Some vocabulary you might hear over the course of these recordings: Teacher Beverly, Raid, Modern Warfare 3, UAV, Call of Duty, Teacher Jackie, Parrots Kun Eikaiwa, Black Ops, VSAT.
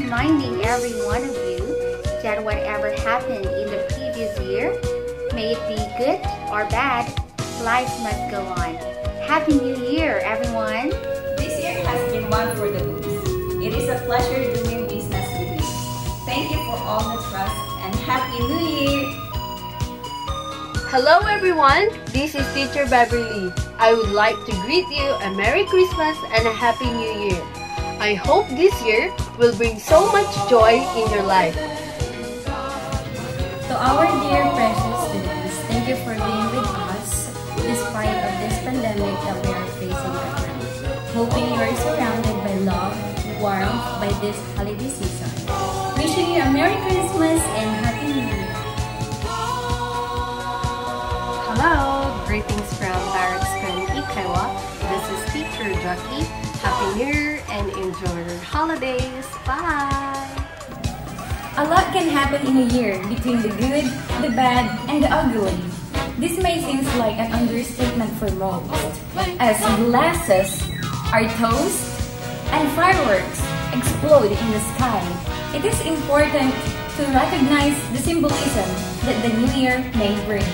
reminding every one of you that whatever happened in the previous year, may it be good or bad, life must go on. Happy New Year, everyone! This year has been one for the books. It is a pleasure doing business with you. Thank you for all the trust and Happy New Year! Hello everyone, this is Teacher Beverly. I would like to greet you a Merry Christmas and a Happy New Year. I hope this year will bring so much joy in your life. To our dear precious students, thank you for being with us despite of this pandemic that we are facing right now. Hoping you are surrounded by love, warmth by this holiday season. Wishing you a Merry Christmas and Happy New Year. Hello, greetings from Parrots Kun Eikaiwa. This is Teacher Jackie. Happy New Year and enjoy your holidays. Bye! A lot can happen in a year between the good, the bad, and the ugly. This may seem like an understatement for most, as glasses are tossed and fireworks explode in the sky. It is important to recognize the symbolism that the new year may bring.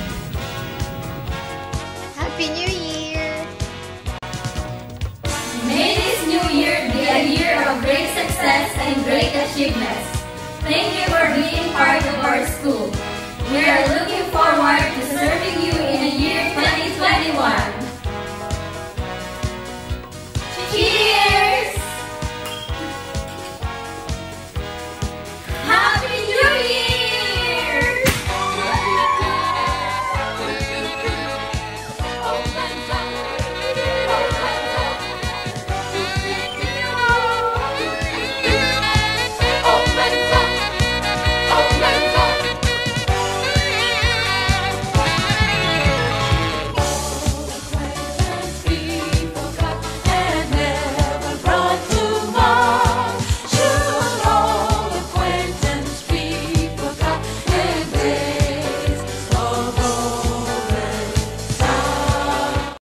Happy New Year! May this new year be a year of great success and great achievements. Thank you for being part of our school. We are